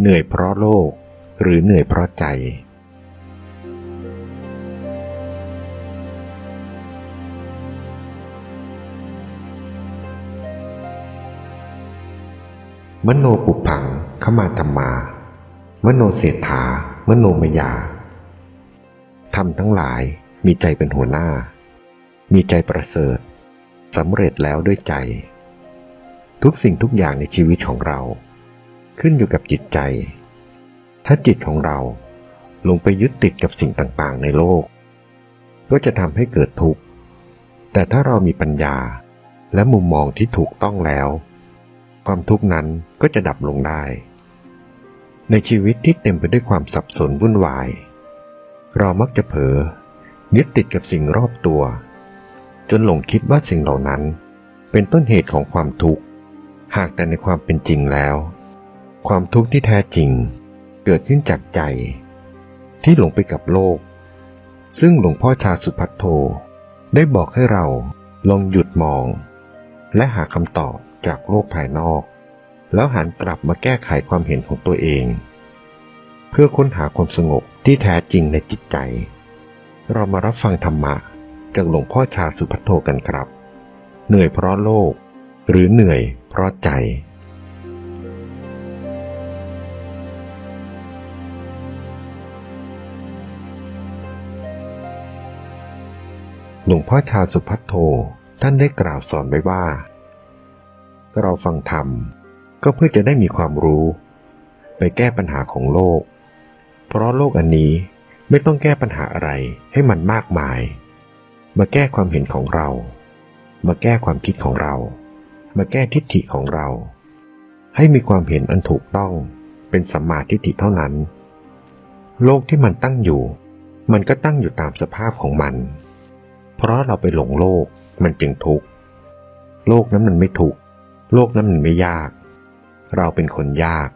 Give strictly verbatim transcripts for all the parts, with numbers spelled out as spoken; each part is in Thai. เหนื่อยเพราะโลกหรือเหนื่อยเพราะใจมโนปุพังขมาธรรมามโนเศรษฐามโนมยาธรรมทั้งหลายมีใจเป็นหัวหน้ามีใจประเสริฐสำเร็จแล้วด้วยใจทุกสิ่งทุกอย่างในชีวิตของเราขึ้นอยู่กับจิตใจถ้าจิตของเราลงไปยึดติดกับสิ่งต่างๆในโลกก็จะทำให้เกิดทุกข์แต่ถ้าเรามีปัญญาและมุมมองที่ถูกต้องแล้วความทุกข์นั้นก็จะดับลงได้ในชีวิตที่เต็มไปด้วยความสับสนวุ่นวายเรามักจะเผลอยึดติดกับสิ่งรอบตัวจนหลงคิดว่าสิ่งเหล่านั้นเป็นต้นเหตุของความทุกข์หากแต่ในความเป็นจริงแล้วความทุกข์ที่แท้จริงเกิดขึ้นจากใจที่หลงไปกับโลกซึ่งหลวงพ่อชาสุภัทโทได้บอกให้เราลองหยุดมองและหาคำตอบจากโลกภายนอกแล้วหันกลับมาแก้ไขความเห็นของตัวเองเพื่อค้นหาความสงบที่แท้จริงในจิตใจเรามารับฟังธรรมะจากหลวงพ่อชาสุภัทโทกันครับเหนื่อยเพราะโลกหรือเหนื่อยเพราะใจหลวงพ่อชาสุภัทโทท่านได้กล่าวสอนไว้ว่าเราฟังธรรมก็เพื่อจะได้มีความรู้ไปแก้ปัญหาของโลกเพราะโลกอันนี้ไม่ต้องแก้ปัญหาอะไรให้มันมากมายมาแก้ความเห็นของเรามาแก้ความคิดของเรามาแก้ทิฏฐิของเราให้มีความเห็นอันถูกต้องเป็นสัมมาทิฏฐิเท่านั้นโลกที่มันตั้งอยู่มันก็ตั้งอยู่ตามสภาพของมันเพราะเราไปหลงโลกมันจึงทุกข์โลกนั้นมันไม่ทุกข์โลกนั้นมันไม่ยากเราเป็นคนยาก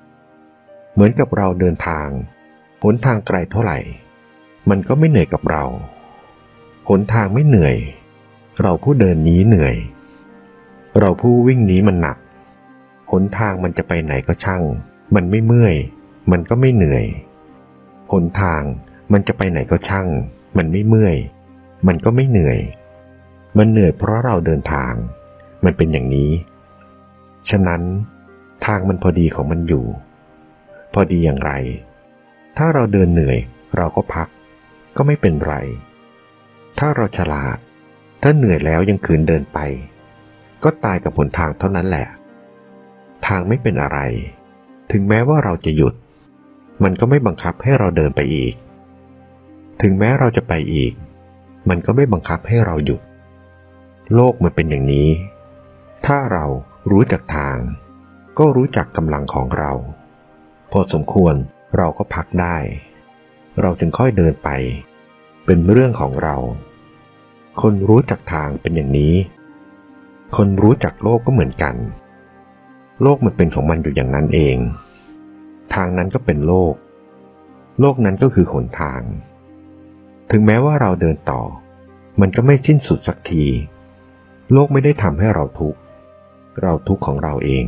เหมือนกับเราเดินทางหนทางไกลเท่าไหร่มันก็ไม่เหนื่อยกับเราหนทางไม่เหนื่อยเราผู้เดินนี้เหนื่อยเราผู้วิ่งนี้มันหนักหนทางมันจะไปไหนก็ช่างมันไม่เมื่อยมันก็ไม่เหนื่อยหนทางมันจะไปไหนก็ช่างมันไม่เมื่อยมันก็ไม่เหนื่อยมันเหนื่อยเพราะเราเดินทางมันเป็นอย่างนี้ฉะนั้นทางมันพอดีของมันอยู่พอดีอย่างไรถ้าเราเดินเหนื่อยเราก็พักก็ไม่เป็นไรถ้าเราฉลาดถ้าเหนื่อยแล้วยังขืนเดินไปก็ตายกับหนทางเท่านั้นแหละทางไม่เป็นอะไรถึงแม้ว่าเราจะหยุดมันก็ไม่บังคับให้เราเดินไปอีกถึงแม้เราจะไปอีกมันก็ไม่บังคับให้เราหยุดโลกมันเป็นอย่างนี้ถ้าเรารู้จักทางก็รู้จักกำลังของเราพอสมควรเราก็พักได้เราจึงค่อยเดินไปเป็นเรื่องของเราคนรู้จักทางเป็นอย่างนี้คนรู้จักโลกก็เหมือนกันโลกมันเป็นของมันอยู่อย่างนั้นเองทางนั้นก็เป็นโลกโลกนั้นก็คือหนทางถึงแม้ว่าเราเดินต่อมันก็ไม่สิ้นสุดสักทีโลกไม่ได้ทำให้เราทุกข์เราทุกข์ของเราเอง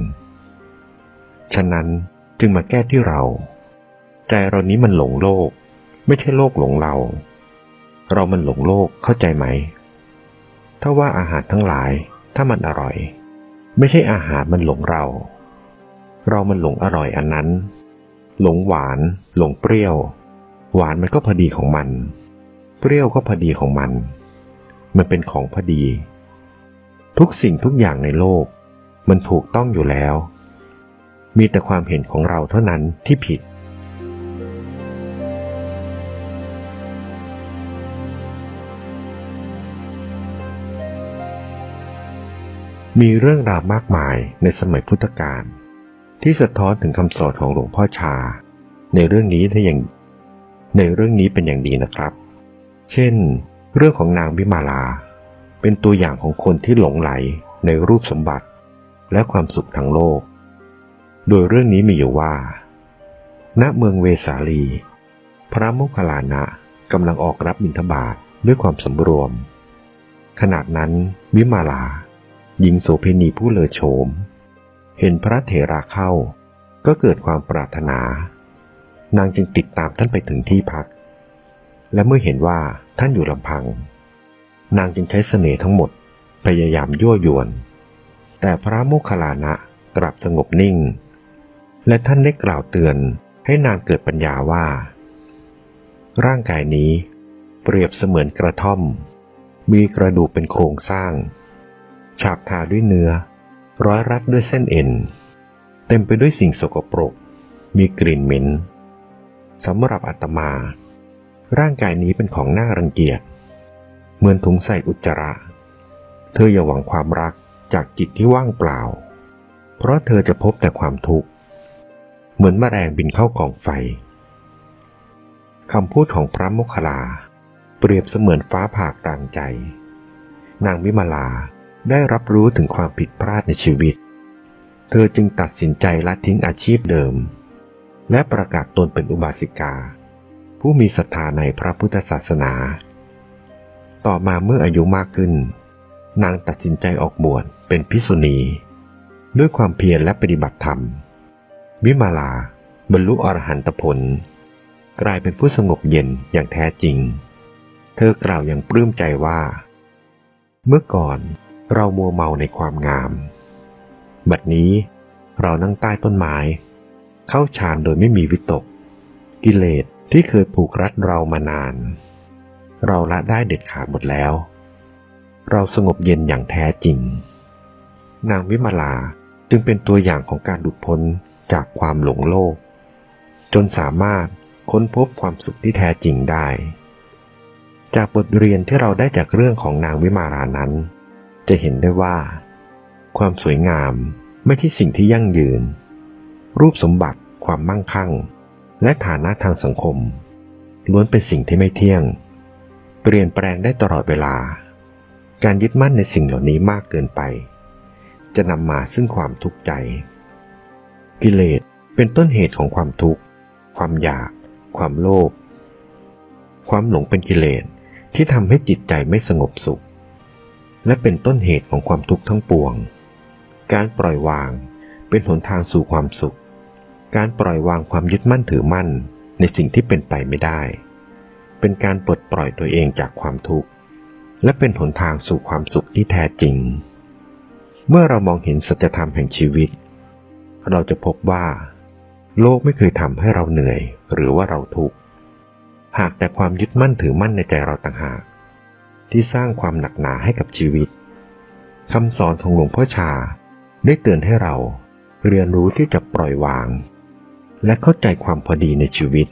ฉะนั้นจึงมาแก้ที่เราใจเรานี้มันหลงโลกไม่ใช่โลกหลงเราเรามันหลงโลกเข้าใจไหมถ้าว่าอาหารทั้งหลายถ้ามันอร่อยไม่ใช่อาหารมันหลงเราเรามันหลงอร่อยอันนั้นหลงหวานหลงเปรี้ยวหวานมันก็พอดีของมันเปรี้ยวก็พอดีของมันมันเป็นของพอดีทุกสิ่งทุกอย่างในโลกมันถูกต้องอยู่แล้วมีแต่ความเห็นของเราเท่านั้นที่ผิดมีเรื่องราวมากมายในสมัยพุทธกาลที่สะท้อนถึงคำสอนของหลวงพ่อชาในเรื่องนี้ได้อย่างในเรื่องนี้เป็นอย่างดีนะครับเช่นเรื่องของนางวิมาลาเป็นตัวอย่างของคนที่หลงไหลในรูปสมบัติและความสุขทางโลกโดยเรื่องนี้มีอยู่ว่าณเมืองเวสาลีพระโมคคัลลานะกำลังออกรับบิณฑบาตด้วยความสำรวมขณะนั้นวิมาลาหญิงโสเภณีผู้เลอโฉมเห็นพระเถระเข้า ก็เกิดความปรารถนานางจึงติดตามท่านไปถึงที่พักและเมื่อเห็นว่าท่านอยู่ลำพังนางจึงใช้เสน่ห์ทั้งหมดพยายามยั่วยวนแต่พระโมคคัลลานะกลับสงบนิ่งและท่านได้กล่าวเตือนให้นางเกิดปัญญาว่าร่างกายนี้เปรียบเสมือนกระท่อมมีกระดูกเป็นโครงสร้างฉาบทาด้วยเนื้อร้อยรัดด้วยเส้นเอ็นเต็มไปด้วยสิ่งสกปรกมีกลิ่นเหม็นสำหรับอาตมาร่างกายนี้เป็นของน่ารังเกียจเหมือนถุงใส่อุจจาระเธออย่าหวังความรักจากจิตที่ว่างเปล่าเพราะเธอจะพบแต่ความทุกข์เหมือนแมลงบินเข้ากองไฟคำพูดของพระโมคคัลลาเปรียบเสมือนฟ้าผ่ากลางใจนางวิมลาได้รับรู้ถึงความผิดพลาดในชีวิตเธอจึงตัดสินใจละทิ้งอาชีพเดิมและประกาศตนเป็นอุบาสิกาผู้มีศรัทธาในพระพุทธศาสนาต่อมาเมื่ออายุมากขึ้นนางตัดสินใจออกบวชเป็นภิกษุณีด้วยความเพียรและปฏิบัติธรรมวิมาลาบรรลุอรหันตผลกลายเป็นผู้สงบเย็นอย่างแท้จริงเธอกล่าวอย่างปลื้มใจว่าเมื่อก่อนเรามัวเมาในความงามบัดนี้เรานั่งใต้ต้นไม้เข้าฌานโดยไม่มีวิตกกิเลสที่เคยผูกรัดเรามานานเราละได้เด็ดขาดหมดแล้วเราสงบเย็นอย่างแท้จริงนางวิมลาจึงเป็นตัวอย่างของการหลุดพ้นจากความหลงโลกจนสามารถค้นพบความสุขที่แท้จริงได้จากบทเรียนที่เราได้จากเรื่องของนางวิมาลานั้นจะเห็นได้ว่าความสวยงามไม่ใช่สิ่งที่ยั่งยืนรูปสมบัติความมั่งคั่งและฐานะทางสังคมล้วนเป็นสิ่งที่ไม่เที่ยงเปลี่ยนแปลงได้ตลอดเวลาการยึดมั่นในสิ่งเหล่านี้มากเกินไปจะนำมาซึ่งความทุกข์ใจกิเลสเป็นต้นเหตุของความทุกข์ความอยากความโลภความหลงเป็นกิเลสที่ทำให้จิตใจไม่สงบสุขและเป็นต้นเหตุของความทุกข์ทั้งปวงการปล่อยวางเป็นหนทางสู่ความสุขการปล่อยวางความยึดมั่นถือมั่นในสิ่งที่เป็นไปไม่ได้เป็นการปลดปล่อยตัวเองจากความทุกข์และเป็นหนทางสู่ความสุขที่แท้จริงเมื่อเรามองเห็นสัจธรรมแห่งชีวิตเราจะพบว่าโลกไม่เคยทำให้เราเหนื่อยหรือว่าเราทุกข์หากแต่ความยึดมั่นถือมั่นในใจเราต่างหากที่สร้างความหนักหนาให้กับชีวิตคำสอนของหลวงพ่อชาได้เตือนให้เราเรียนรู้ที่จะปล่อยวางและเข้าใจความพอดีในชีวิต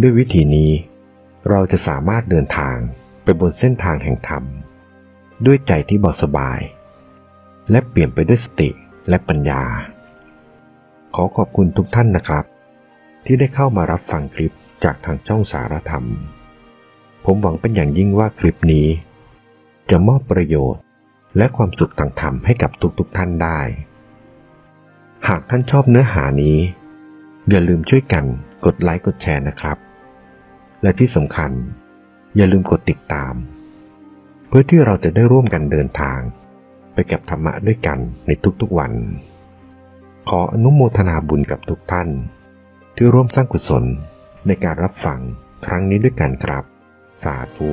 ด้วยวิธีนี้เราจะสามารถเดินทางไปบนเส้นทางแห่งธรรมด้วยใจที่เบาสบายและเปลี่ยนไปด้วยสติและปัญญาขอขอบคุณทุกท่านนะครับที่ได้เข้ามารับฟังคลิปจากทางช่องสารธรรมผมหวังเป็นอย่างยิ่งว่าคลิปนี้จะมอบประโยชน์และความสุขทางธรรมให้กับทุกๆท่านได้หากท่านชอบเนื้อหานี้อย่าลืมช่วยกันกดไลค์กดแชร์นะครับและที่สำคัญอย่าลืมกดติดตามเพื่อที่เราจะได้ร่วมกันเดินทางไปกับธรรมะด้วยกันในทุกๆวันขออนุโมทนาบุญกับทุกท่านที่ร่วมสร้างกุศลในการรับฟังครั้งนี้ด้วยกันครับสาธุ